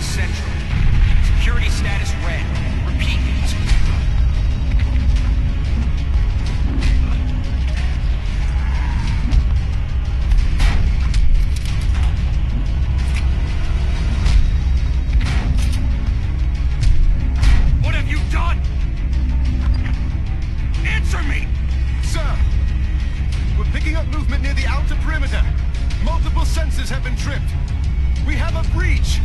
is central. Security status red. Repeat. What have you done? Answer me! Sir, we're picking up movement near the outer perimeter. Multiple sensors have been tripped. We have a breach!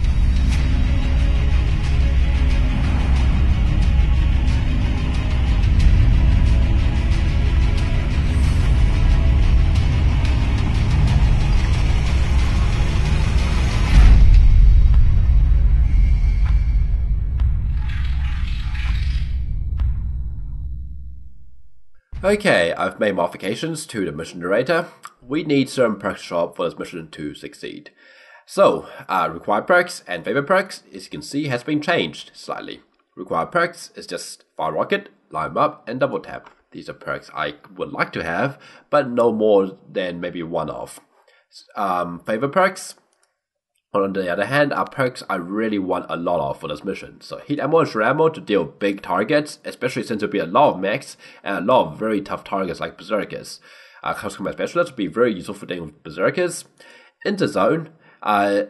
Okay, I've made modifications to the mission narrator. We need some practice job for this mission to succeed. So, required perks and favorite perks, as you can see, has been changed slightly. Required perks is just fire rocket, line them up, and double tap. These are perks I would like to have, but no more than maybe one off. Favorite perks, on the other hand, are perks I really want a lot of for this mission. So heat ammo and shred ammo to deal big targets, especially since there'll be a lot of mechs and a lot of very tough targets like Berserkers. Close combat specialist will be very useful for dealing with Berserkers. Interzone,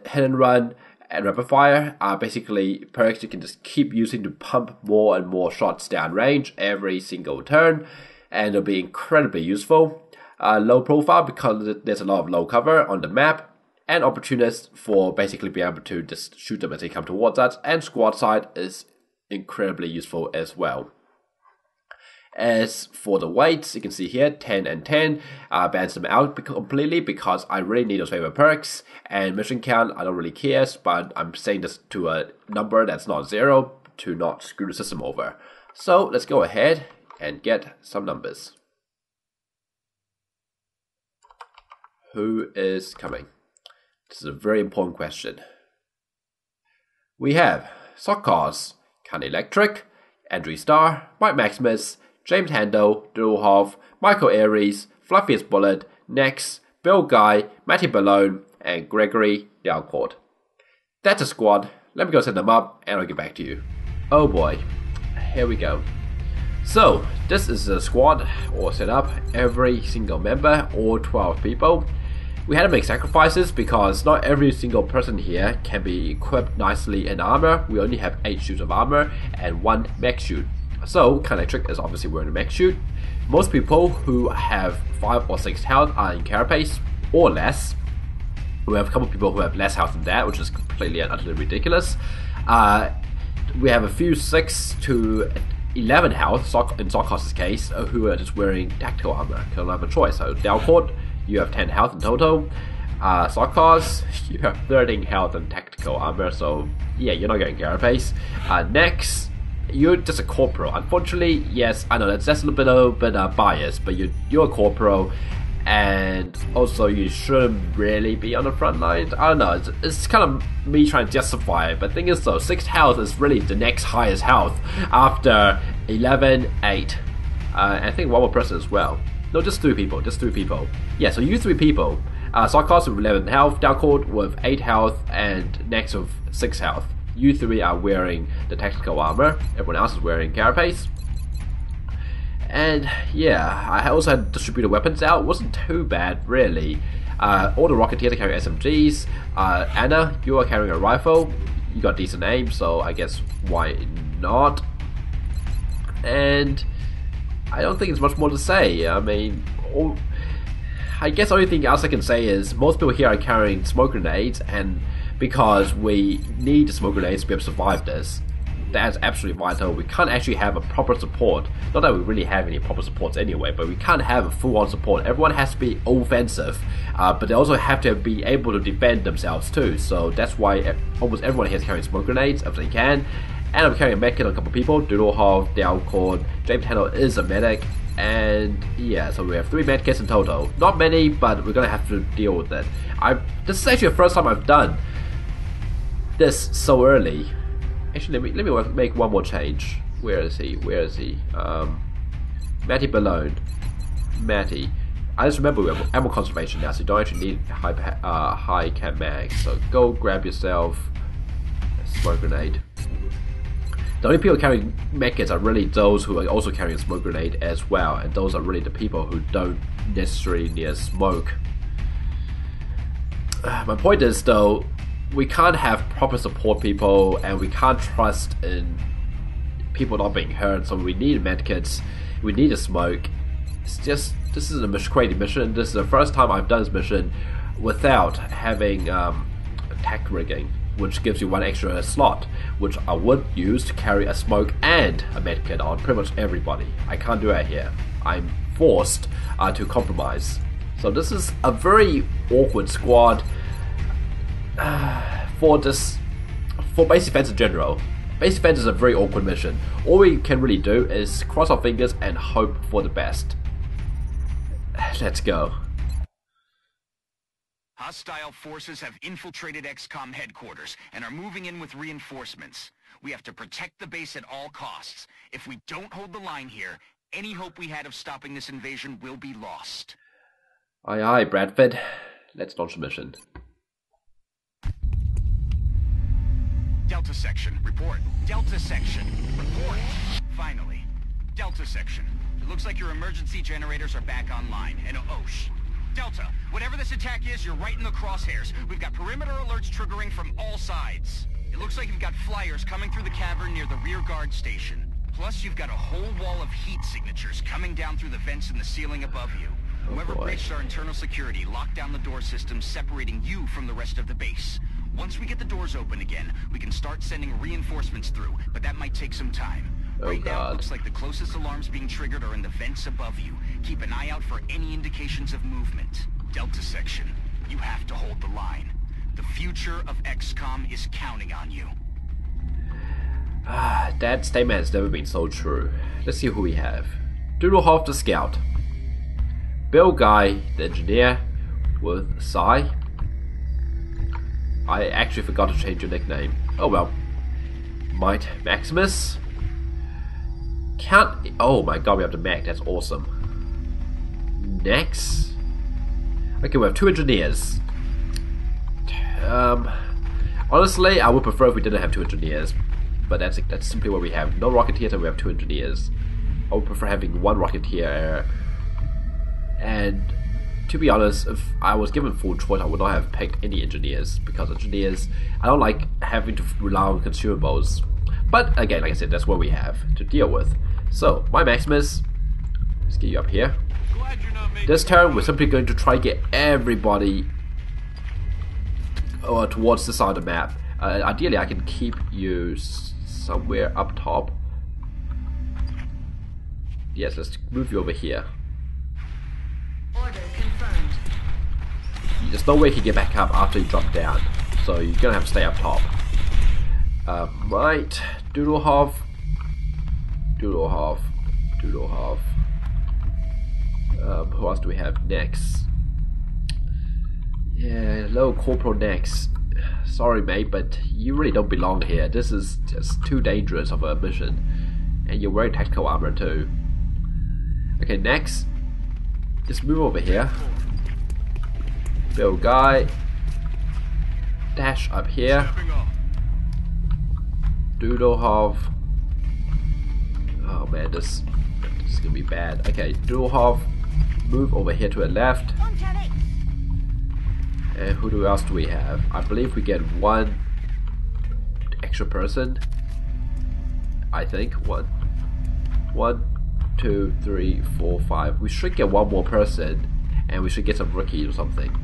hit and run and rapid fire are basically perks you can just keep using to pump more and more shots downrange every single turn, and it'll be incredibly useful. Low profile because there's a lot of low cover on the map, and opportunist for basically being able to just shoot them as they come towards us, and squad side is incredibly useful as well. As for the weights, you can see here 10 and 10 bans them out completely because I really need those favorite perks, and mission count I don't really care, but I'm saying this to a number that's not zero to not screw the system over. So let's go ahead and get some numbers. Who is coming? This is a very important question. We have Sockcars, Khan Electric, Andrew Starr, Mike Maximus, James Handel, Duhalf, Michael Aries, Fluffiest Bullet, Nex, Bill Guy, Matty Ballone, and Gregory Dalcourt. That's a squad. Let me go set them up and I'll get back to you. Oh boy, here we go. So, this is the squad or setup, every single member, all 12 people. We had to make sacrifices because not every single person here can be equipped nicely in armor. We only have 8 suits of armor and 1 mech suit. So, Kinetric is obviously wearing a mech suit. Most people who have 5 or 6 health are in carapace or less. We have a couple of people who have less health than that, which is completely and utterly ridiculous. We have a few 6 to 11 health, in Sockhoss's case, who are just wearing tactical armor. Because I don't have a choice. So, Dalcourt, you have 10 health in total. Sockcars, you have 13 health and tactical armor, so yeah, you're not getting carapace. Next, you're just a corporal. Unfortunately, yes, I know that's a little bit biased, but you're a corporal, and also you shouldn't really be on the front lines. I don't know, it's kind of me trying to justify it, but the thing is though, 6 health is really the next highest health after 11, 8, and I think one more person as well. No, just 3 people, just 3 people. Yeah, so you 3 people. Sarkos with 11 health, Dalcourt with 8 health, and Nex with 6 health. You 3 are wearing the tactical armor, everyone else is wearing carapace. And yeah, I also had distributed weapons out, wasn't too bad really. All the Rocketeers are carrying SMGs. Anna, you are carrying a rifle. You got decent aim, so I guess why not? And I don't think it's much more to say. I mean, I guess the only thing else I can say is most people here are carrying smoke grenades, and because we need smoke grenades to be able to survive this, that's absolutely vital. We can't actually have a proper support. Not that we really have any proper supports anyway, but we can't have a full-on support. Everyone has to be offensive, but they also have to be able to defend themselves too. So that's why almost everyone here is carrying smoke grenades if they can. And I'm carrying a medkit on a couple of people. Doodlehall, Dalcourt, James Handel is a medic, and yeah, so we have 3 medkits in total. Not many, but we're gonna have to deal with it. This is actually the first time I've done this so early. Actually, let me make one more change. Where is he? Where is he? Matty Ballone. Matty. I just remember we have ammo conservation now, so you don't actually need high cam mags. So go grab yourself smoke grenade. The only people carrying mechas are really those who are also carrying a smoke grenade as well, and those are really the people who don't necessarily need a smoke. My point is though, we can't have proper support people, and we can't trust in people not being hurt, so we need medkits, we need a smoke. It's just, this is a crazy mission. This is the first time I've done this mission without having attack rigging, which gives you one extra slot, which I would use to carry a smoke and a medkit on pretty much everybody. I can't do that here. I'm forced to compromise. So this is a very awkward squad for base defense in general. Base defense is a very awkward mission. All we can really do is cross our fingers and hope for the best. Let's go. Hostile forces have infiltrated XCOM headquarters and are moving in with reinforcements. We have to protect the base at all costs. If we don't hold the line here, any hope we had of stopping this invasion will be lost. Aye aye, Bradford. Let's launch the mission. Delta Section, report. Delta Section, report. Finally. Delta Section, it looks like your emergency generators are back online. And oh, sh. Delta, whatever this attack is, you're right in the crosshairs. We've got perimeter alerts triggering from all sides. It looks like you've got flyers coming through the cavern near the rear guard station. Plus, you've got a whole wall of heat signatures coming down through the vents in the ceiling above you. Oh, whoever breached our internal security locked down the door system, separating you from the rest of the base. Once we get the doors open again, we can start sending reinforcements through, but that might take some time. Oh, right now, it looks like the closest alarms being triggered are in the vents above you. Keep an eye out for any indications of movement. Delta Section, you have to hold the line. The future of XCOM is counting on you. That statement has never been so true. Let's see who we have. Doodlehoff the Scout. Bill Guy the Engineer with Psy. I actually forgot to change your nickname. Oh well. Might Maximus. Count. Oh my god, we have the Mac. That's awesome. Next. Okay, we have two engineers. Honestly, I would prefer if we didn't have two engineers, but that's simply what we have. No Rocketeer, so we have two engineers. I would prefer having one Rocketeer. And to be honest, if I was given full choice, I would not have picked any engineers, because engineers, I don't like having to rely on consumables. But again, like I said, that's what we have to deal with. So, my Maximus, let's get you up here. This turn, we're simply going to try to get everybody towards the side of the map. Ideally, I can keep you somewhere up top. Yes, let's move you over here. Order confirmed. There's no way you can get back up after you drop down, so you're gonna have to stay up top. Right, Doodlehoff, Doodlehoff, Doodlehoff. Who else do we have next? Yeah, Low Corporal next. Sorry, mate, but you really don't belong here. This is just too dangerous of a mission, and you're wearing tactical armor too. Okay, next. Just move over here. Bill Guy. Dash up here. Doodlehoff. Oh man, this is gonna be bad. Okay, Doodlehoff. Move over here to the left. And who else do we have? I believe we get one extra person. I think. One. 2, 3, 4, 5. We should get one more person, and we should get some rookies or something.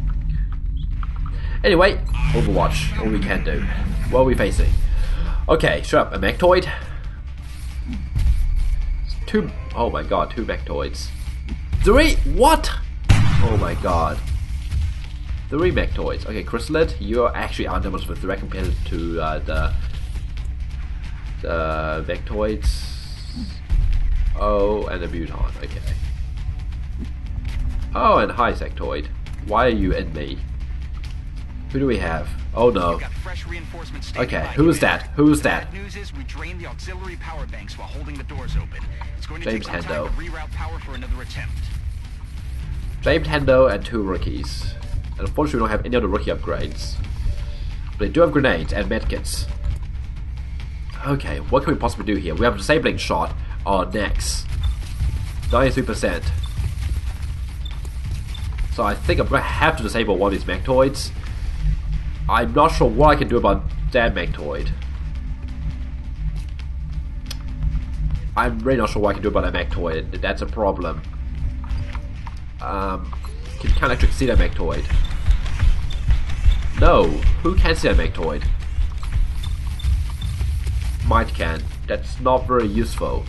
Anyway, Overwatch, all we can do. What are we facing? Okay, shut up, a Mechtoid. Two, oh my god, two Mechtoids. Three, what? Oh my god. Three Mechtoids. Okay, Chrysalid, you are actually undamaged with threat compared to the Mechtoids. Oh, and a Muton, okay. Oh, and hi, Sectoid. Why are you in me? Who do we have? Oh no. Okay, who's that? The news is we drain the auxiliary power banks while holding the doors open. It's going to James take Hendo. Time to reroute power for another attempt. James Hendo and two rookies. And unfortunately, we don't have any other rookie upgrades. But they do have grenades and medkits. Okay, what can we possibly do here? We have a disabling shot. Our next. 93%. So I think I'm going to have to disable one of these Mechtoids. I'm not sure what I can do about that Mechtoid. I'm really not sure what I can do about that Mechtoid. That's a problem. Can Electric see that Mechtoid? No. Who can see that Mechtoid? Might can. That's not very useful.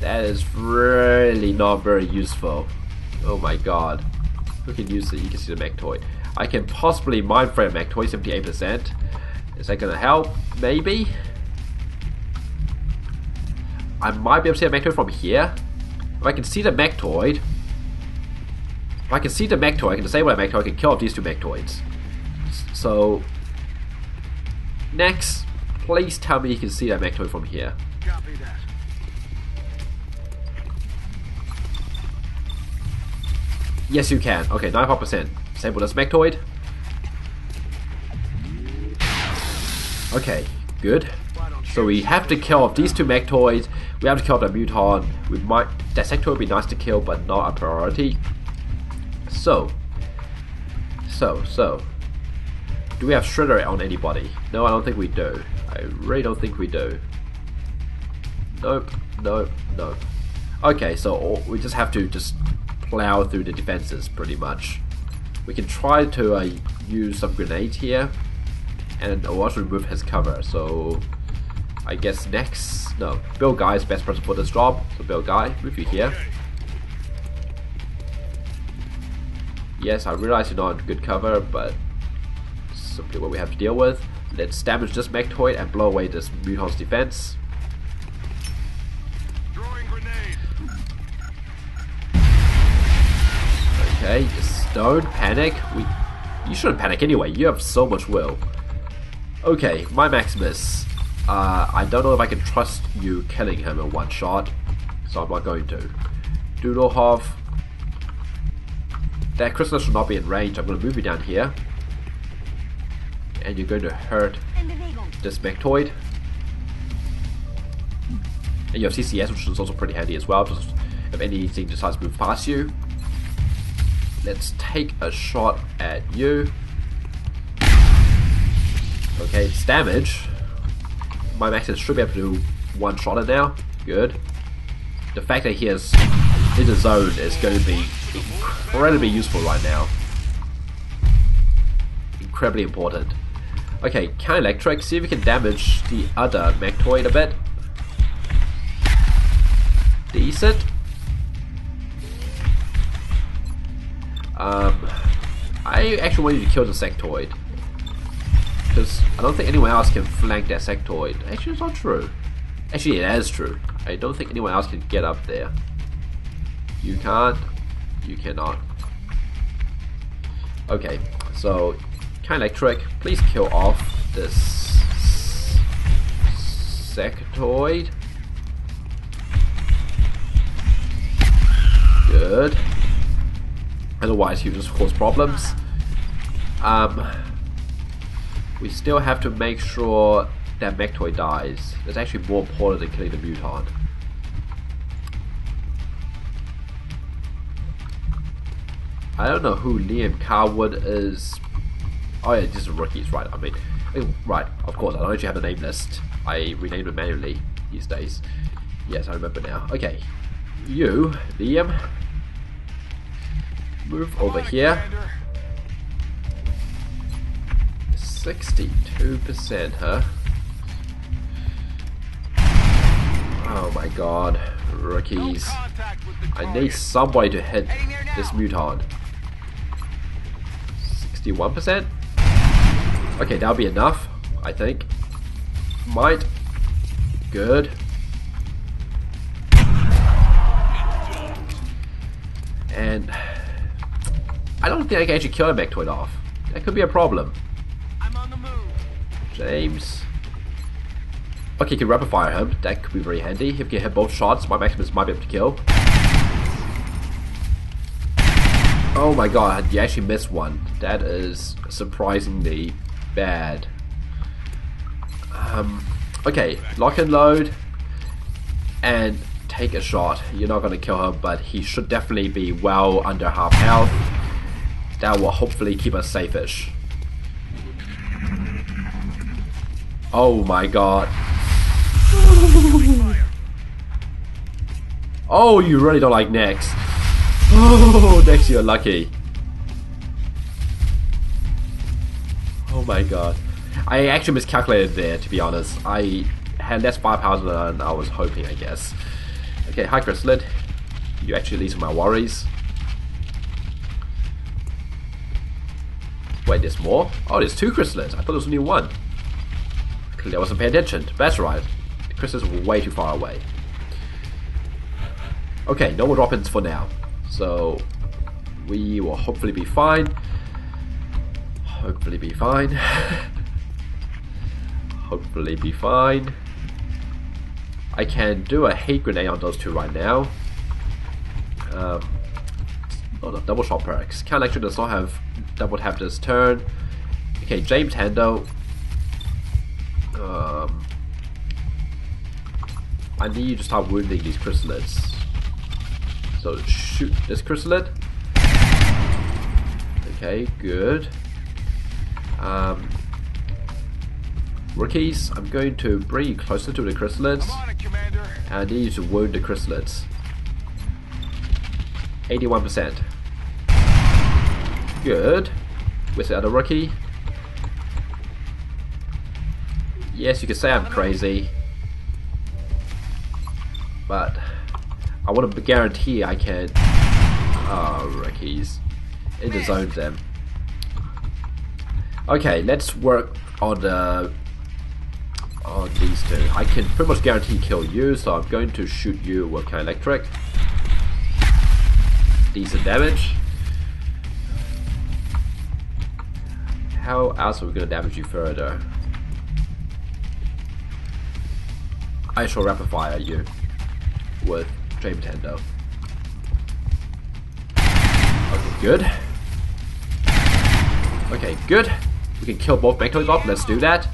That is really not very useful. Oh my god. Who can use it? You can see the Mechtoid. I can possibly mind frame Mechtoid, 78%. Is that gonna help? Maybe? I might be able to see the Mechtoid from here. If I can see the Mechtoid. If I can see the Mechtoid, I can disable the Mechtoid, I can kill off these two Mechtoids. So next, please tell me you can see that Mechtoid from here. Copy that. Yes, you can. Okay, 95%. Disable this Mechtoid. Okay, good. So we have to kill off these two Mechtoids. We have to kill off the Muton. We might. That Sectoid would be nice to kill, but not a priority. So. Do we have Shredder on anybody? No, I don't think we do. I really don't think we do. Nope, nope, nope. Okay, so we just have to just plow through the defenses, pretty much. We can try to use some grenades here, and I'll also remove his cover, so I guess next... No, Bill Guy is best person for this job, so Bill Guy, move you here. Yes, I realize you're not good cover, but simply what we have to deal with. Let's damage this Mechtoid and blow away this Muton's defense. Okay, just don't panic. You shouldn't panic anyway. You have so much will. Okay, my Maximus. I don't know if I can trust you killing him in one shot, so I'm not going to. Doodlehov. That Chrysalid should not be in range. I'm going to move you down here. And you're going to hurt this Mechtoid. And you have CCS, which is also pretty handy as well, just if anything decides to move past you. Let's take a shot at you. Okay, it's damage. My Maximus should be able to do one shot at now. Good. The fact that he is in the zone is going to be incredibly useful right now. Incredibly important. Okay, Count Electric, see if we can damage the other Mechtoid a bit. Decent. I actually want you to kill the Sectoid, because I don't think anyone else can flank that Sectoid. Actually, it's not true. Actually, it is true. I don't think anyone else can get up there. You can't. You cannot. Okay, so Kind Electric, please kill off this Sectoid. Good. Otherwise, he'll just cause problems. We still have to make sure that Mechtoid dies. That's actually more important than killing the Muton. I don't know who Liam Carwood is. Oh yeah, just rookies, right? I mean, right. Of course, I don't actually have a name list. I renamed it manually these days. Yes, I remember now. Okay, you, Liam. Move over here. 62%, huh? Oh my god, rookies. I need somebody to hit this Muton. 61%? Okay, that'll be enough, I think. Might. Good. And I don't think I can actually kill a Mechtoid off. That could be a problem. I'm on the move. James. Okay, you can rapid fire him. That could be very handy. If you can hit both shots, my Maximus might be able to kill. Oh my god, you actually missed one. That is surprisingly bad. Okay, lock and load and take a shot. You're not going to kill him, but he should definitely be well under half health. That will hopefully keep us safe-ish. Oh my god. Oh, you really don't like Nyx. Oh, Nyx, you're lucky. Oh my god. I actually miscalculated there, to be honest. I had less firepower than I was hoping, I guess. Okay, hi Chrysalid. You actually leave my worries. Wait, there's more? Oh, there's two Chrysalids. I thought there was only one. Clearly I wasn't paying attention. That's right. The Chrysalids were way too far away. Okay, no more drop-ins for now. So, we will hopefully be fine. Hopefully be fine. Hopefully be fine. I can do a hate grenade on those two right now. Oh no, double shot perks. Can actually does not have double tap this turn. Okay, James Hando. I need you to start wounding these Chrysalids. So shoot this Chrysalid. Okay, good. Rookies, I'm going to bring you closer to the Chrysalids. And I need you to wound the Chrysalids. 81%. Good. Where's the other rookie? Yes, you can say I'm crazy. But I want to guarantee I can. Oh, rookies. It disowns them. Okay, let's work on the on these two. I can pretty much guarantee kill you, so I'm going to shoot you with Electric. Decent damage. How else are we going to damage you further? I shall rapid fire you with Dream Tendo. Okay, good. Okay, good. We can kill both Mechtoids off. Let's do that.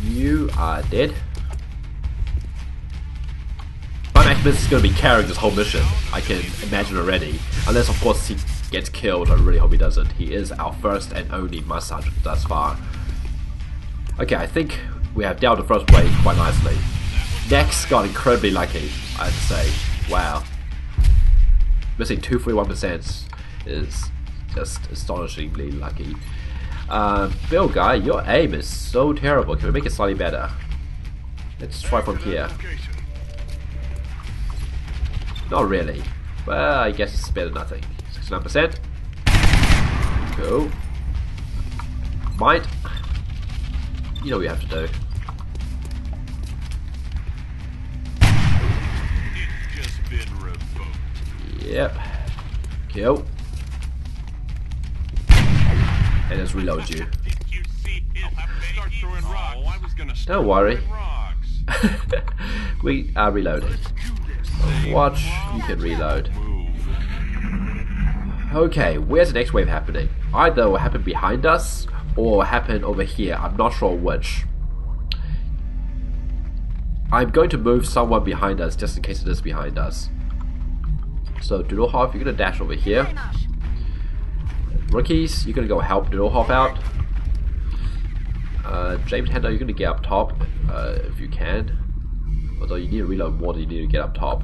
You are dead. My Maximus is going to be carrying this whole mission. I can imagine already. Unless, of course, he gets killed. I really hope he doesn't. He is our first and only must sergeant thus far. Okay, I think we have dealt the first wave quite nicely. Next got incredibly lucky, I'd say. Wow. Missing 241% is just astonishingly lucky. Bill guy, your aim is so terrible. Can we make it slightly better? Let's try from here. Not really. Well, I guess it's better than nothing. 69%. Cool. Might. You know what you have to do. It's just been revoked. Yep. Kill. And just reload you. Don't worry. We are reloading. Watch, you can reload. Okay, where's the next wave happening? Either it will happen behind us, or it will happen over here. I'm not sure which. I'm going to move someone behind us, just in case it is behind us. So Doodlehoff, you're going to dash over here. Rookies, you're going to go help Doodlehoff out. James Hando, you're going to get up top, if you can. Although you need to reload more than you need to get up top.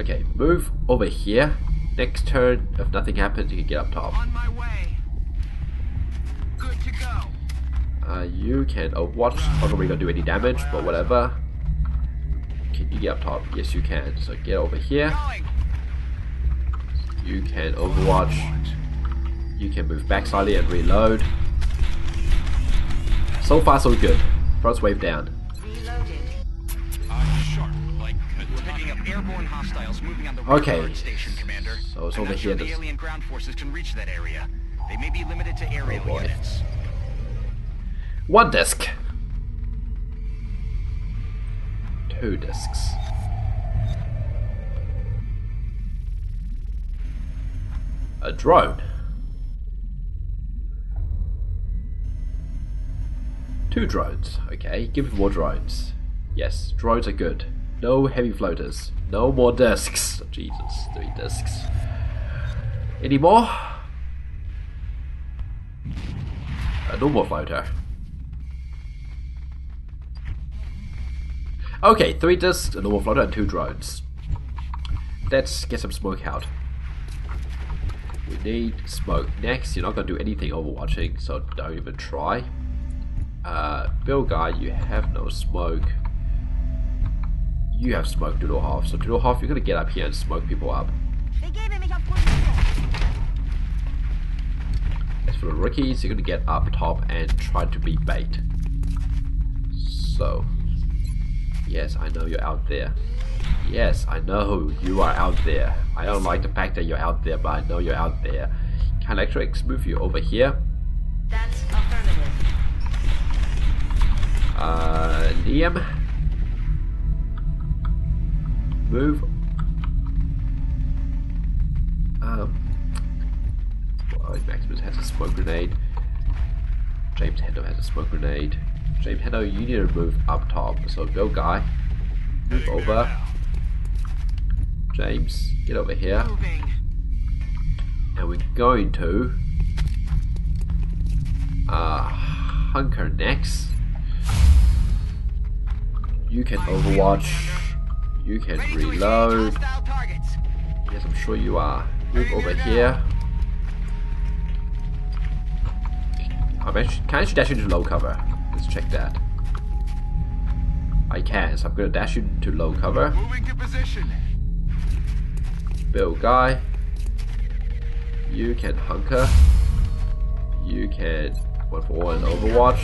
Okay, move over here. Next turn, if nothing happens, you can get up top. On my way. Good to go. You can overwatch. I'm not really going to do any damage, but whatever. Can you get up top? Yes, you can. So get over here. You can overwatch. You can move back slightly and reload. So far, so good. First wave down. Airborne hostiles moving on the okay. Station, Commander. So it's over here. The alien ground forces can reach that area. They may be limited to aerial units. One disc. Two discs. A drone. Two drones. Okay, give me more drones. Yes, drones are good. No heavy floaters. No more discs. Oh, Jesus, 3 discs. Any more? A normal floater. Okay, 3 discs, a normal floater, and 2 drones. Let's get some smoke out. We need smoke. Next, you're not going to do anything overwatching, so don't even try. Bill guy, you have no smoke. You have smoke, Doodlehoff. So Doodlehoff, you're going to get up here and smoke people up. As for the rookies, you're going to get up top and try to be bait. So, yes, I know you're out there. Yes, I know you are out there. I don't like the fact that you're out there, but I know you're out there. Can Electrics move you over here? That's affirmative. Liam, move. Well, Maximus has a smoke grenade. James Hendo has a smoke grenade. James Hendo, you need to move up top. So go, guy. Move over. James, get over here. And we're going to hunker next. You can overwatch. You can reload. Yes, I'm sure you are. Move over here. Can I actually dash into low cover? Let's check that. I can, so I'm going to dash into low cover. Bill guy, you can hunker. You can one for one overwatch.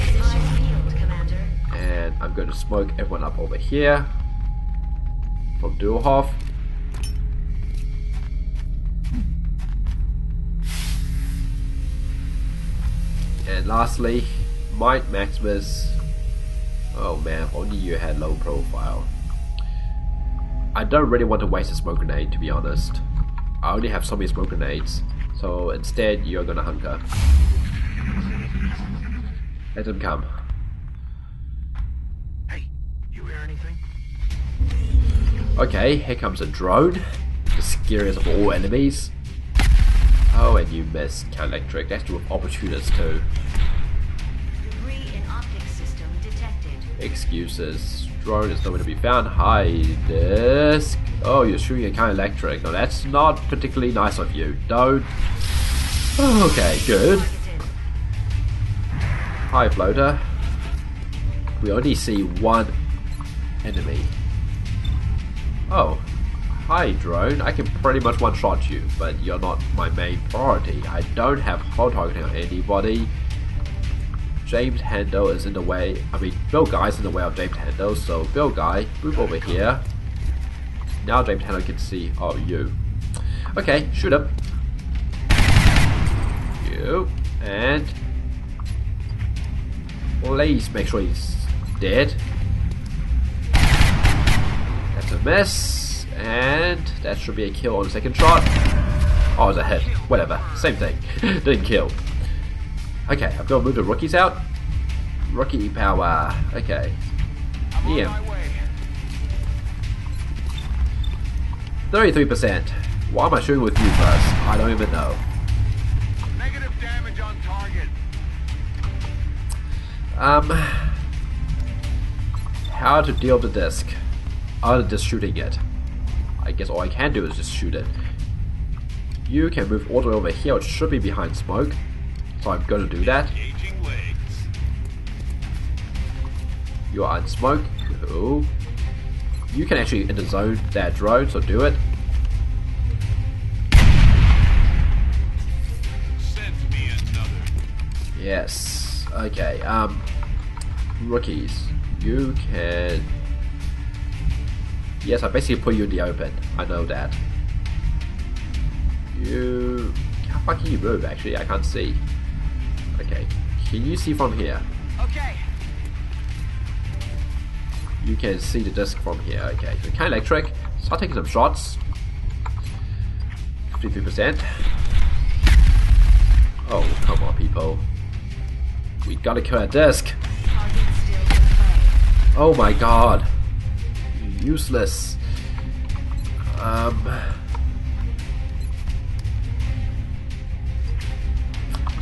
And I'm going to smoke everyone up over here. From Duhoff. And lastly, Might Maximus. Oh man, only you had low profile. I don't really want to waste a smoke grenade, to be honest. I only have so many smoke grenades, so instead you're gonna hunker. Let them come. Hey, you hear anything? Okay, here comes a drone, the scariest of all enemies. Oh, and you missed, Count Electric. That's with opportunists too. Excuses. Drone is nowhere to be found. Hi, disc. Oh, you're shooting a Count Electric. No, that's not particularly nice of you. Don't. Oh, okay, good. Hi, floater. We only see one enemy. Oh, hi, drone. I can pretty much one-shot you, but you're not my main priority. I don't have hot targeting on anybody. James Hendo is in the way. I mean, Bill Guy's in the way of James Hendo, so Bill Guy, move over here. Now James Hendo can see. Oh, you. Okay, shoot him. You. And. Please make sure he's dead. That's a miss. And that should be a kill on the second shot. Oh, it's a hit. Whatever. Same thing. Didn't kill. Okay, I've got to move the rookies out. Rookie power. Okay. Liam. 33%. Why am I shooting with you first? I don't even know. Negative damage on target. How to deal with the disc? Other than just shooting it. I guess all I can do is just shoot it. You can move all the way over here, which should be behind smoke. So I'm going to do that. You are in smoke. Cool. You can actually enter zone that drone, so do it. Send me another. Yes. Okay. Rookies. You can... Yes, I basically put you in the open. I know that. You... How far can you move, actually? I can't see. Okay, can you see from here? Okay. You can see the disc from here. Okay, so Count Electric, start taking some shots. 53%. Oh, come on, people. We gotta kill that disc. Oh my god. Useless.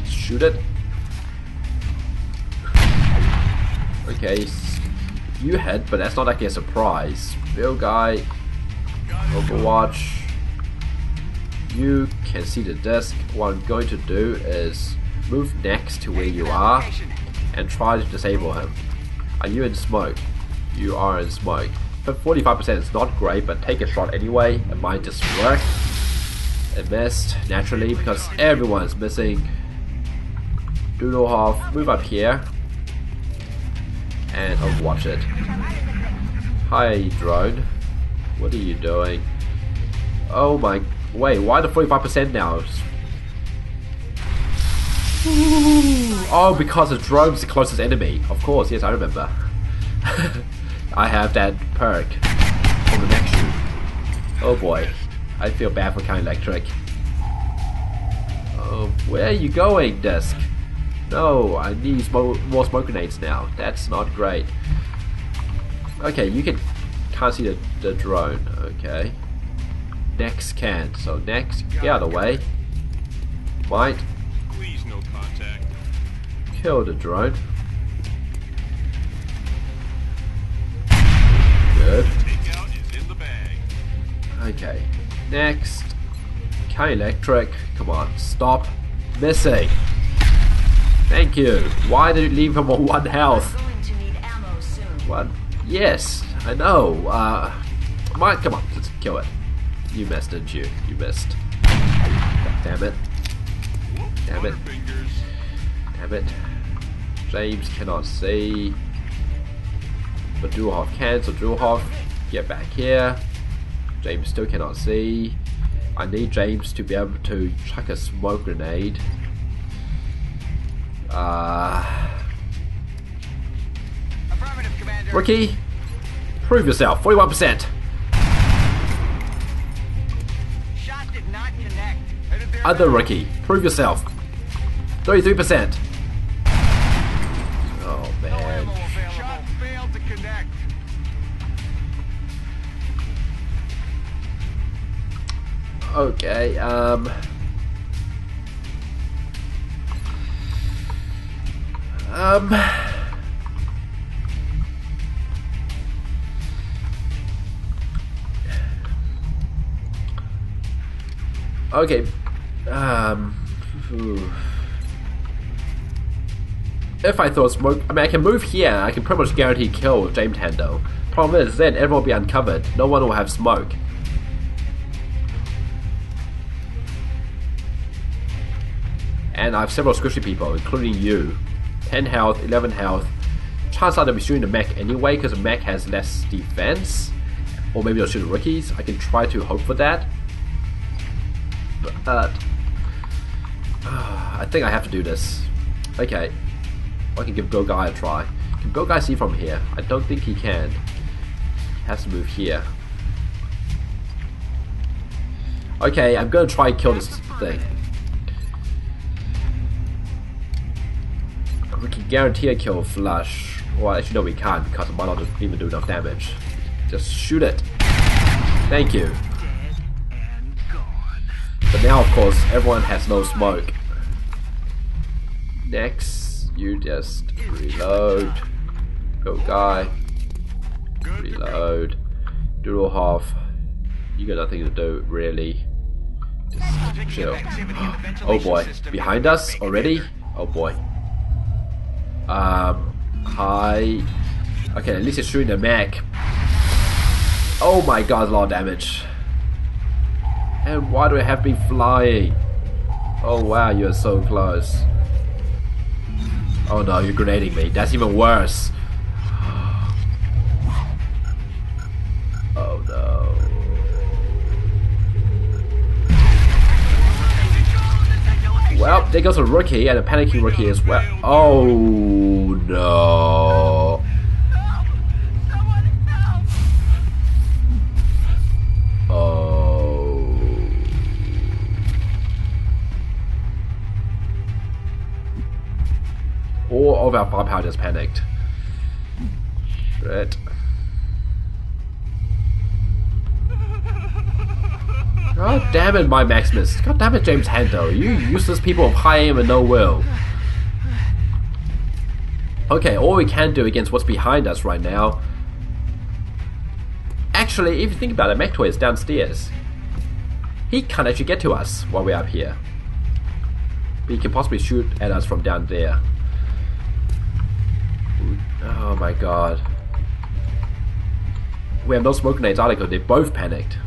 Shoot it. Okay, you hit, but that's not like a surprise. Bill guy, Overwatch. You can see the disc. What I'm going to do is move next to where you are and try to disable him. Are you in smoke? You are in smoke. But 45% is not great, but take a shot anyway. It might just work. It missed, naturally, because everyone's missing. Doodlehoff, move up here. And Overwatch it. Hi, drone. What are you doing? Oh my... Wait, why the 45% now? Oh, because the drone's the closest enemy. Of course, yes, I remember. I have that perk from the next shoot. Oh boy. I feel bad for Kind Electric. Oh, where are you going, Disc? No, I need more smoke grenades now. That's not great. Okay, you can't see the drone. Okay. Next can. So next, get out of the way. Might. Please, no contact. Kill the drone. Good. Takeout is in the bag. Okay. Next. Kind Electric. Come on. Stop missing. Thank you. Why did you leave him on one health? We're going to need ammo soon. One. Yes, I know. Mike, come on, let's kill it. You missed, didn't you? You missed. Damn it. Damn it. Damn it. James cannot see. But Duhoff can, so Duhoff, get back here. James still cannot see. I need James to be able to chuck a smoke grenade. Affirmative, Commander. Rookie, prove yourself. 41%. Shot did not connect. Other rookie, prove yourself. 33%. Oh man. No shot failed to connect. Okay. Okay. If I throw smoke, I mean, I can move here. I can pretty much guarantee kill with James Handel. Problem is, then everyone will be uncovered. No one will have smoke. And I have several squishy people, including you. 10 health, 11 health. Chances are they'll be shooting the mech anyway because the mech has less defense. Or maybe they'll shoot rookies. I can try to hope for that. But I think I have to do this. Okay. I can give Bill Guy a try. Can Bill Guy see from here? I don't think he can. He has to move here. Okay, I'm going to try and kill this thing. We can guarantee a kill flush. Well, actually no, we can't because it might not even do enough damage. Just shoot it. Thank you. But now, of course, everyone has no smoke. Next, you just reload. Go guy. Reload. Doodlehoff. You got nothing to do, really. Just chill. Oh boy. Behind us already? Oh boy. Hi. Okay, at least it's shooting the mech. Oh my god, a lot of damage. And why do I have me flying? Oh wow, you're so close. Oh no, you're grenading me. That's even worse. Oh no. Well, there goes a rookie and a panicking rookie as well. Oh no. Oh. All of our firepower just panicked. Shit. God damn it, my Maximus. God damn it, James Hando. You useless people of high aim and no will. Okay, all we can do against what's behind us right now. Actually, if you think about it, Mechtoid is downstairs. He can't actually get to us while we're up here. But he can possibly shoot at us from down there. Oh my god. We have no smoke grenades either because they both panicked.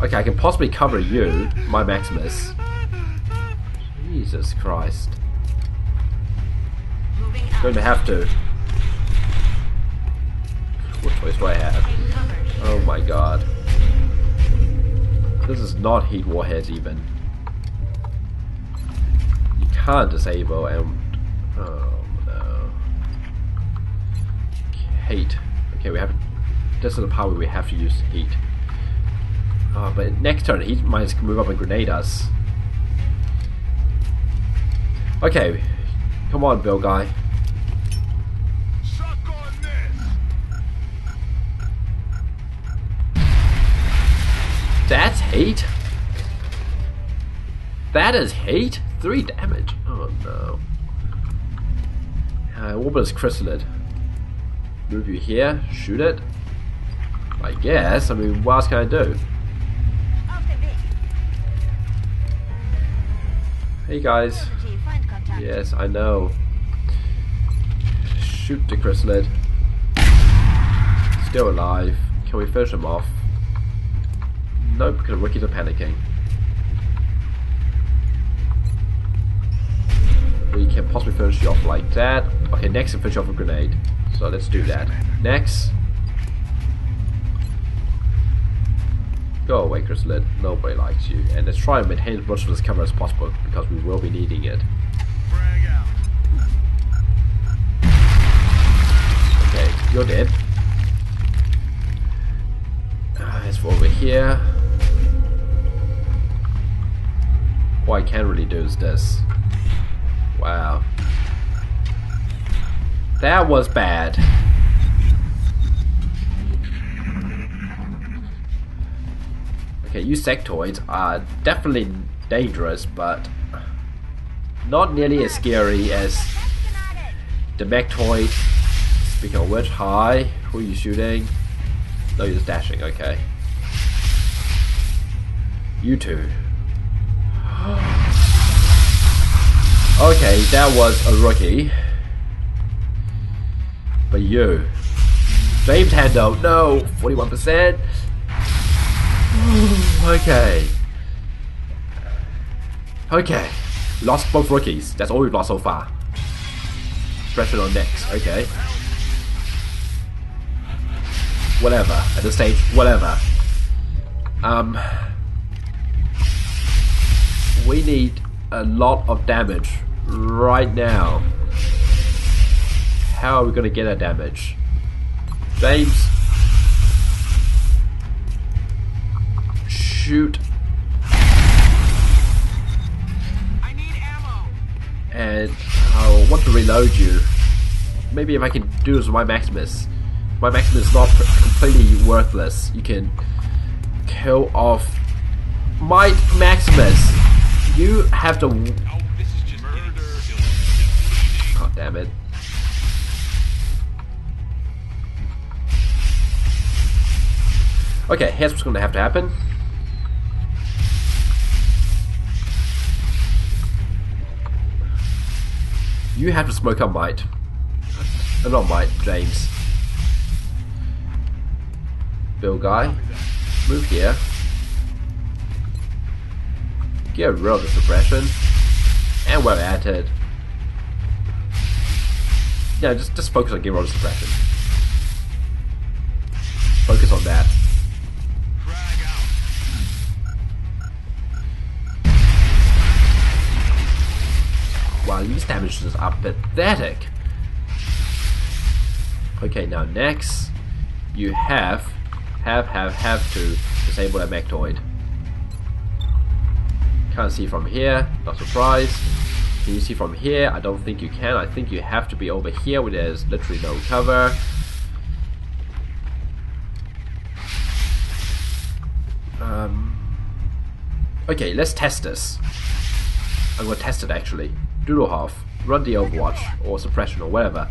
Okay, I can possibly cover you, my Maximus. Jesus Christ. Going to have to. What choice do I have? Oh my god. This is not heat warheads even. You can't disable and... oh no. Heat. Okay, we have... this is the part where we have to use heat. Oh, but next turn heat mines can move up and grenade us. Okay. Come on, Bill Guy. Suck on this. That's heat? That is heat? 3 damage. Oh no. Orbit is Chrysalid. Move you here, shoot it. I guess. I mean, what else can I do? Hey guys. Yes, I know. Shoot the Chrysalid. Still alive. Can we finish him off? Nope, because the rookies are panicking. We can possibly finish you off like that. Okay, next we finish off a grenade. So let's do that. Next. Go away, Chrysalid. Nobody likes you. And let's try and maintain as much of this cover as possible because we will be needing it. Okay, you're dead. Let's go over here. All I can really do is this. Wow. That was bad. Okay, you sectoids are definitely dangerous, but not nearly as scary as the Mechtoid. Speaking of which, hi, who are you shooting? No, you're just dashing, okay. You two. Okay, that was a rookie. But you. James Hando, no! 41%. Okay. Okay. Lost both rookies. That's all we've lost so far. Pressure on next. Okay. Whatever. At this stage, whatever. We need a lot of damage right now. How are we going to get our damage? James. Shoot. I need ammo. And I want to reload you. Maybe if I can do this with my Maximus. My Maximus is not completely worthless. You can kill off my Maximus. You have to. Oh, this is just murder. God damn it. Okay, here's what's going to have to happen. You have to smoke up Might. Not Might, James. Bill Guy. Move here. Get rid of the suppression. And we're at it. Yeah, just focus on getting rid of the suppression. Focus on that. Wow, these damages are pathetic. Okay, now next, you have to disable that Mechtoid. Can't see from here, not surprised. Can you see from here? I don't think you can. I think you have to be over here where there's literally no cover. Okay, let's test this. I'm gonna test it actually. Doodlehoff, run the overwatch or suppression or whatever.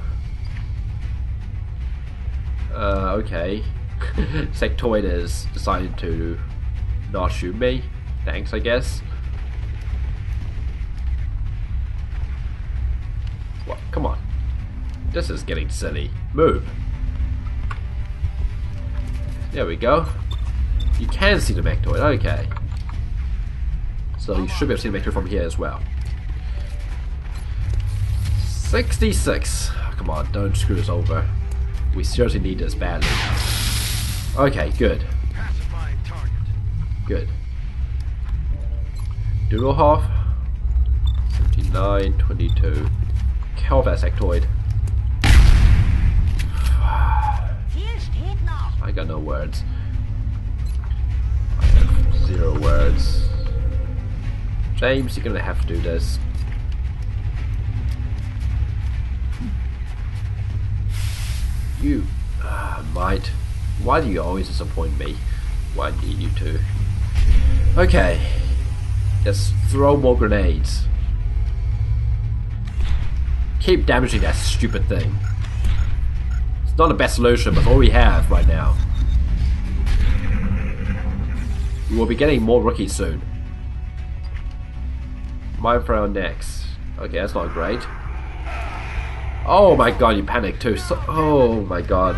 Okay. Sectoid has decided to not shoot me. Thanks, I guess. What? Come on. This is getting silly. Move. There we go. You can see the Mechtoid. Okay. So you should be able to see the Mechtoid from here as well. 66. Oh, come on, don't screw us over. We seriously need this badly. Okay, good. Good. Doodlehoff. 79, 22. Kill that sectoid. I got no words. I have 0 words. James, you're gonna have to do this. You might. Why do you always disappoint me? Why do you to? Okay. Let's throw more grenades. Keep damaging that stupid thing. It's not the best solution, but it's all we have right now. We will be getting more rookies soon. Mine for our necks. Okay, that's not great. Oh my god, you panicked too. So, oh my god.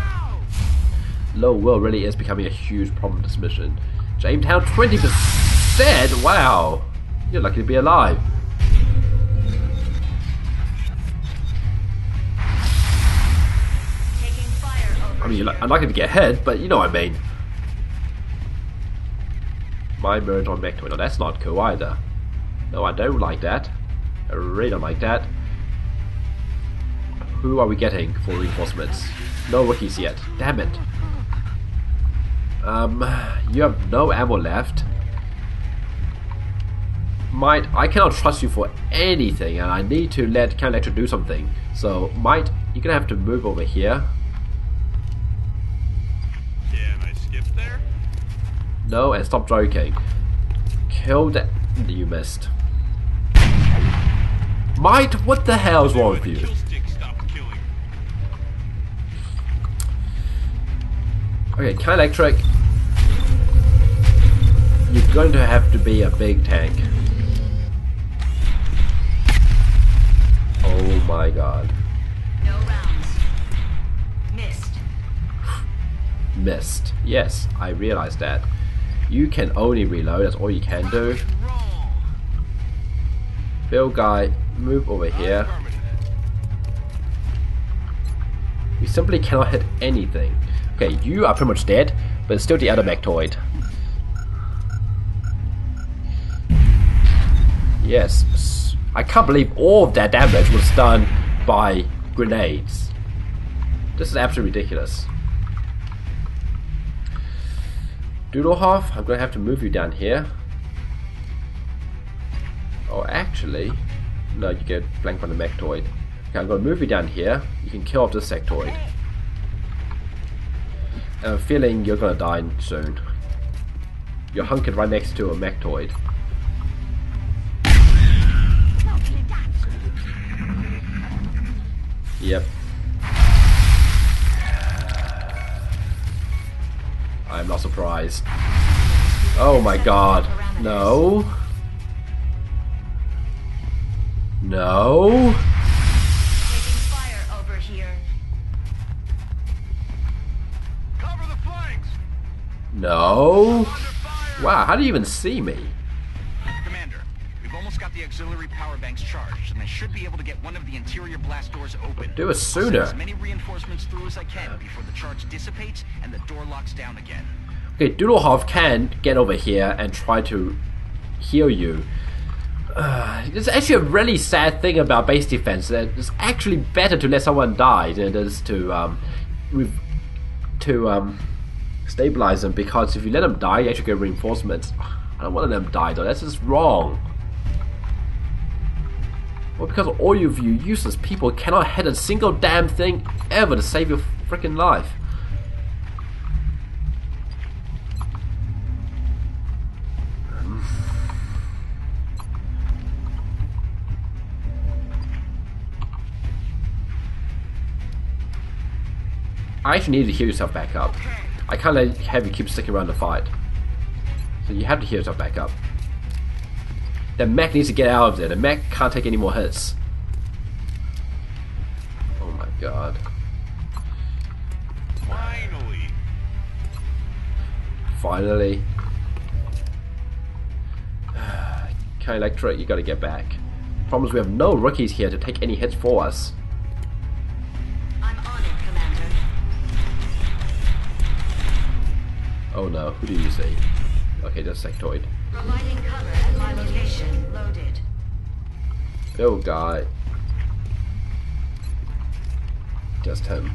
Low will really is becoming a huge problem this mission. Jamestown 20%! Wow! You're lucky to be alive. Taking fire over. I mean, I'm lucky to get hit, but you know what I mean. My merge on Mechtoid. No, that's not cool either. No, I don't like that. I really don't like that. Who are we getting for reinforcements? No rookies yet. Damn it. You have no ammo left. Might, I cannot trust you for anything, and I need to let Electra do something. So, Might, you're gonna have to move over here. Can I skip there? No, and stop joking. Kill that. You missed. Might, what the hell's wrong with you? Okay, Electric, you're going to have to be a big tank. Oh my god. No rounds. Missed. Missed. Yes, I realized that. You can only reload, that's all you can do. Bill guy, move over here. We simply cannot hit anything. Okay, you are pretty much dead, but it's still the other Mechtoid. Yes, I can't believe all of that damage was done by grenades. This is absolutely ridiculous. Doodlehoff, I'm going to have to move you down here. Oh, actually, no, you get flanked by the Mechtoid. Okay, I'm going to move you down here. You can kill off this sectoid. I'm feeling you're gonna die soon. You're hunkered right next to a Mechtoid. Yep. I'm not surprised. Oh my god. No. No. No! Wow, how do you even see me? Commander, we've almost got the auxiliary power banks charged, and I should be able to get one of the interior blast doors open. Do it sooner. I'll send as many reinforcements through as I can before the charge dissipates and the door locks down again. Okay, Doodlehoff can get over here and try to heal you. There's actually a really sad thing about base defense. That it's actually better to let someone die than it is to stabilize them, because if you let them die, you actually get reinforcements. I don't want to let them die though, that's just wrong. Well, because of all of you useless people cannot hit a single damn thing ever to save your freaking life. I actually need to heal yourself back up. I can't have you keep sticking around the fight. So you have to heal yourself back up. The mech needs to get out of there. The mech can't take any more hits. Oh my god. Finally. Finally. Okay, Electra, you gotta get back. Problem is we have no rookies here to take any hits for us. Oh no, who do you see? Okay, that's Sectoid. Providing cover at my location. Loaded. Oh god. Just him.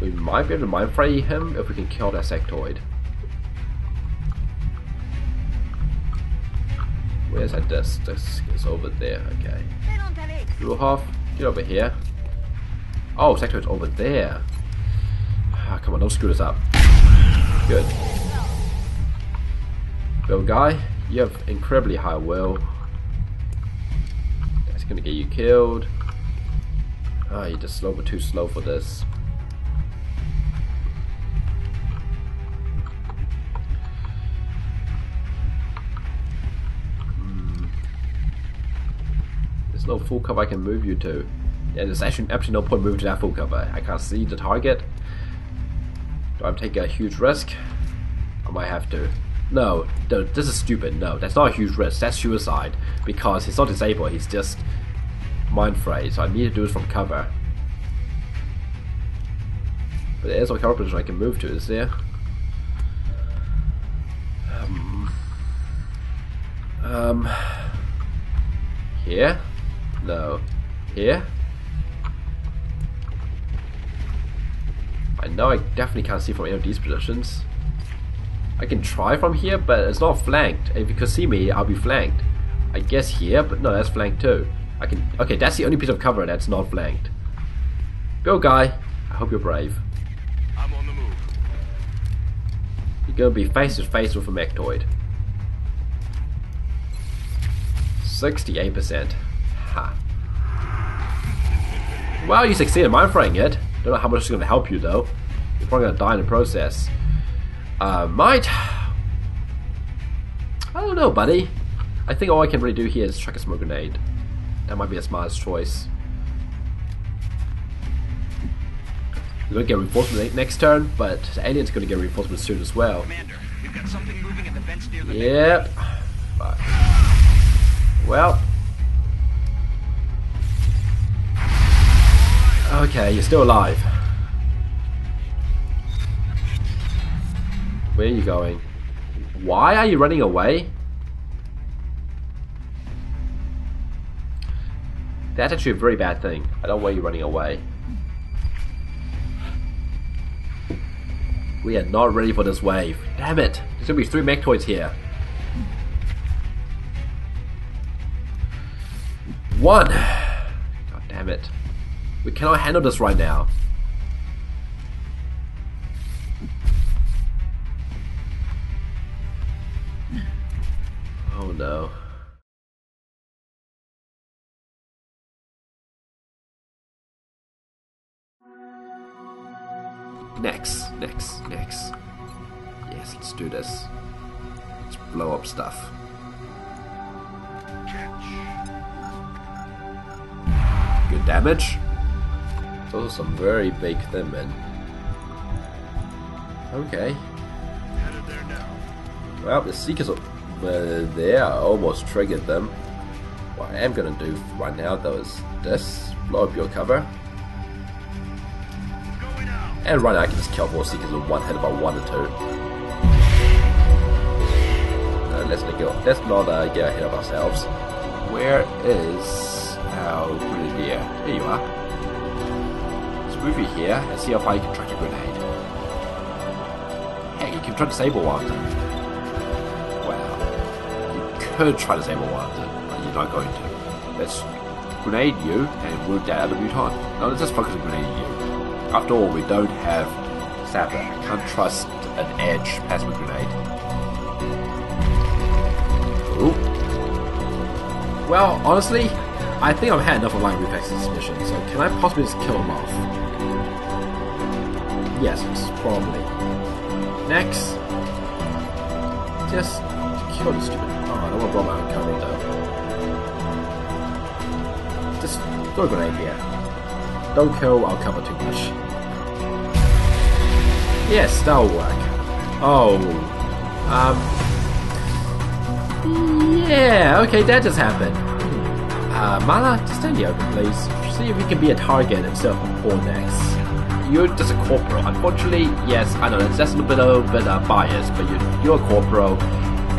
We might be able to mindfray him if we can kill that Sectoid. Where's that disc? It's over there, okay. Ruhoff, get over here. Oh, Sectoid's over there. Oh, come on, don't screw this up. Good. Bill Guy, you have incredibly high will. That's gonna get you killed. Ah, oh, you're just slow, but too slow for this. There's no full cover I can move you to. Yeah, there's actually absolutely no point moving to that full cover. I can't see the target. I'm taking a huge risk. I might have to. No, this is stupid. No, that's not a huge risk. That's suicide because he's not disabled. He's just mind frayed. So I need to do this from cover. But there is no cover position I can move to. Is there? Here? No. Here? I know I definitely can't see from any of these positions. I can try from here, but it's not flanked. If you can see me, I'll be flanked. I guess here, but no, that's flanked too. I can. Okay, that's the only piece of cover that's not flanked. Go, guy. I hope you're brave. I'm on the move. You're gonna be face to face with a Mechtoid. 68%. Ha. Well, you succeeded mindfraying it. Don't know how much it's going to help you though. You're probably going to die in the process. I don't know, buddy. I think all I can really do here is chuck a smoke grenade. That might be the smartest choice. We're going to get reinforcement next turn, but the alien's going to get reinforcement soon as well. Commander, we've got something moving at the fence near the yep. Fuck. Well. Okay, you're still alive. Where are you going? Why are you running away? That's actually a very bad thing. I don't want you running away. We are not ready for this wave. Damn it! There's gonna be 3 Mechtoids here. One! God damn it. We cannot handle this right now. Oh no. Next. Yes, let's do this. Let's blow up stuff. Good damage. Those are some very big thin men. Okay. Headed there now. Well, the Seekers are... there, I almost triggered them. What I am going to do right now though is this. Blow up your cover. And right now I can just kill 4 Seekers with one hit about 1 or 2. Let's not get ahead of ourselves. Where is our grenadier? Here you are. Move you here and see how far you can track your grenade. Heck, you can try to disable one. Wow. You purge try to save a while, but you're not going to. Let's grenade you and we'll get out of Muton. Now let's just focus on grenade you. After all, we don't have Sabbath. I can't trust an edge plasma grenade. Ooh. Well, honestly, I think I've had enough of my reflex in this mission, so can I possibly just kill him off? Yes, probably. Next. Just kill this stupid. Oh, I don't want to blow my own cover though. Just throw a grenade here. Don't kill, I'll cover too much. Yes, that'll work. Oh. Yeah, okay, that just happened. Mala, just stand here, please. See if you can be a target instead of a pawn next. You're just a corporal. Unfortunately, yes, I know that's a little bit biased, but you're a corporal,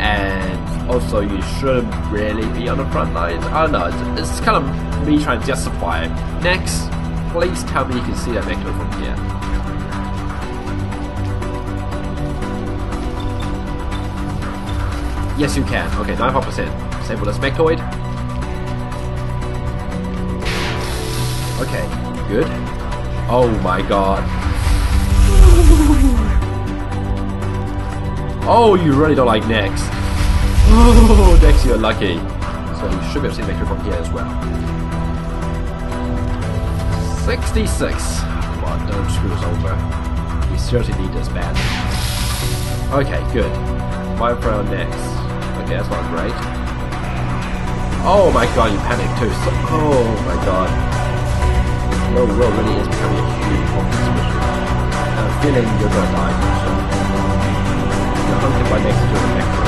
and also you shouldn't really be on the front lines. I don't know, it's kind of me trying to justify it. Next, please tell me you can see that Mechtoid from here. Yes, you can. Okay, 95%. Same with this Mechtoid. Okay, good. Oh my god. Oh, you really don't like Nex. Oh, Nex, you're lucky. So you should be able to see Mechtoid from here as well. 66. Come on, don't screw us over. We seriously need this badly. Okay, good. Fire for our Nex. Okay, that's not great. Oh my god, you panicked too. So oh my god. The world really is becoming a huge problem this mission. I'm feeling you're gonna die, so you're hunted by next to the Mechtoid.